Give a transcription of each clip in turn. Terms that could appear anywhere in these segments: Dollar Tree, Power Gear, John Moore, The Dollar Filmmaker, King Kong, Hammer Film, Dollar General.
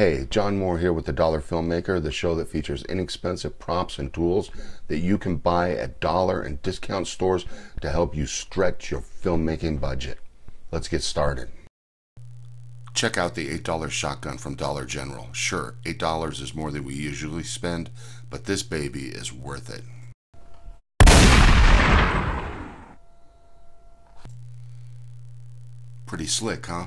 Hey, John Moore here with The Dollar Filmmaker, the show that features inexpensive props and tools that you can buy at dollar and discount stores to help you stretch your filmmaking budget. Let's get started. Check out the $8 shotgun from Dollar General. Sure, $8 is more than we usually spend, but this baby is worth it. Pretty slick, huh?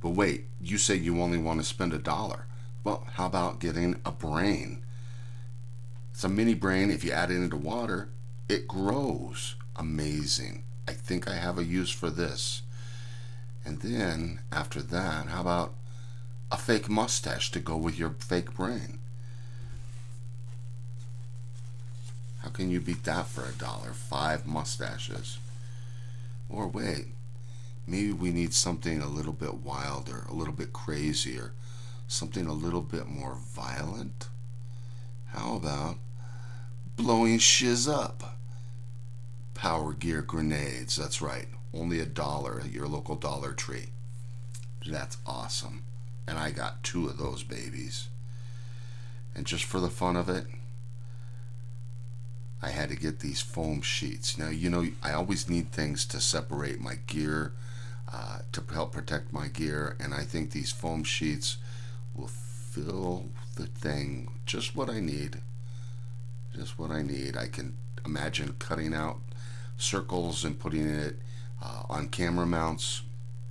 But wait, you say you only want to spend $1. Well, how about getting a brain? It's a mini brain. If you add it into water, it grows. Amazing. I think I have a use for this. And then, after that, how about a fake mustache to go with your fake brain? How can you beat that for $1? 5 mustaches. Or wait, maybe we need something a little bit wilder, a little bit crazier, something a little bit more violent. How about blowing shiz up? Power Gear grenades, that's right. Only $1 at your local Dollar Tree. That's awesome. And I got 2 of those babies. And just for the fun of it, I had to get these foam sheets. Now, you know, I always need things to separate my gear, to help protect my gear, and I think these foam sheets will fill the thing, just what I need, just what I need. I can imagine cutting out circles and putting it on camera mounts.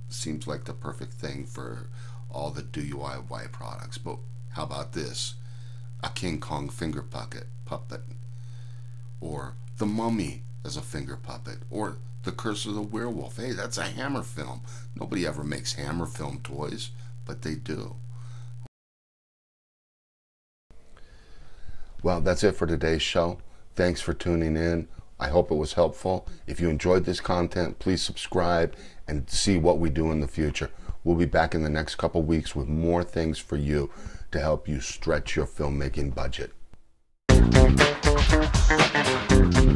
Seems like the perfect thing for all the DIY products. But how about this? A King Kong finger puppet. Or The Mummy as a finger puppet, or The Curse of the Werewolf. Hey, that's a Hammer Film. Nobody ever makes Hammer Film toys, but they do. Well, that's it for today's show. Thanks for tuning in. I hope it was helpful. If you enjoyed this content, please subscribe and see what we do in the future. We'll be back in the next couple weeks with more things for you to help you stretch your filmmaking budget. Thank you.